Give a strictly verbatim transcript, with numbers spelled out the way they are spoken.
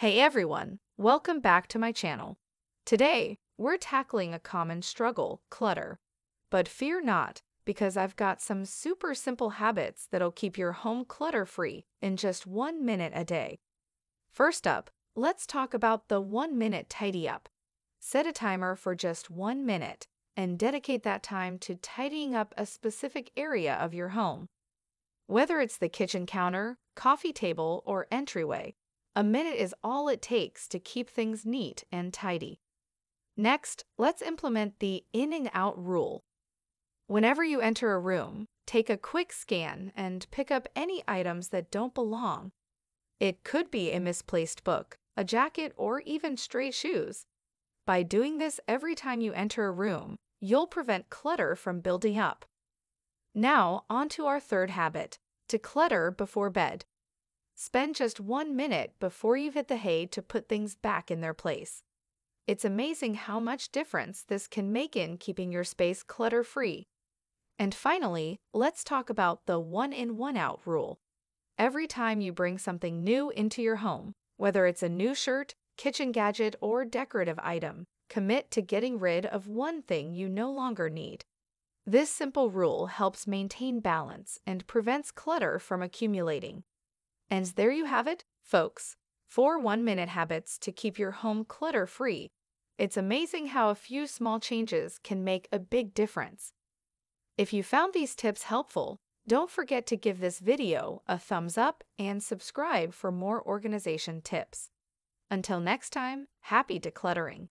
Hey everyone, welcome back to my channel. Today, we're tackling a common struggle, clutter. But fear not, because I've got some super simple habits that'll keep your home clutter-free in just one minute a day. First up, let's talk about the one-minute tidy up. Set a timer for just one minute and dedicate that time to tidying up a specific area of your home. Whether it's the kitchen counter, coffee table, or entryway, a minute is all it takes to keep things neat and tidy. Next, let's implement the in and out rule. Whenever you enter a room, take a quick scan and pick up any items that don't belong. It could be a misplaced book, a jacket, or even stray shoes. By doing this every time you enter a room, you'll prevent clutter from building up. Now, on to our third habit, declutter before bed. Spend just one minute before you hit the hay to put things back in their place. It's amazing how much difference this can make in keeping your space clutter-free. And finally, let's talk about the one-in-one-out rule. Every time you bring something new into your home, whether it's a new shirt, kitchen gadget, or decorative item, commit to getting rid of one thing you no longer need. This simple rule helps maintain balance and prevents clutter from accumulating. And there you have it, folks, four one-minute habits to keep your home clutter-free. It's amazing how a few small changes can make a big difference. If you found these tips helpful, don't forget to give this video a thumbs up and subscribe for more organization tips. Until next time, happy decluttering!